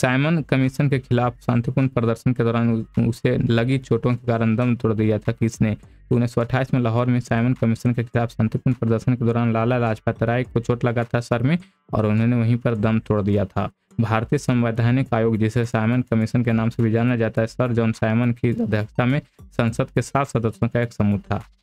Simon commission के खिलाफ शांतिपूर्ण प्रदर्शन के दौरान उसे लगी चोटों के कारण दम तोड़ दिया था। किसने? 1928 में लाहौर में साइमन कमीशन के खिलाफ शांतिपूर्ण प्रदर्शन के दौरान लाला लाजपत राय को चोट लगा था सर में और उन्होंने वहीं पर दम तोड़ दिया था। भारतीय संवैधानिक आयोग, जिसे साइमन कमीशन के नाम से भी जाना जाता है, सर जॉन साइमन की अध्यक्षता में संसद के 7 सदस्यों का एक समूह था।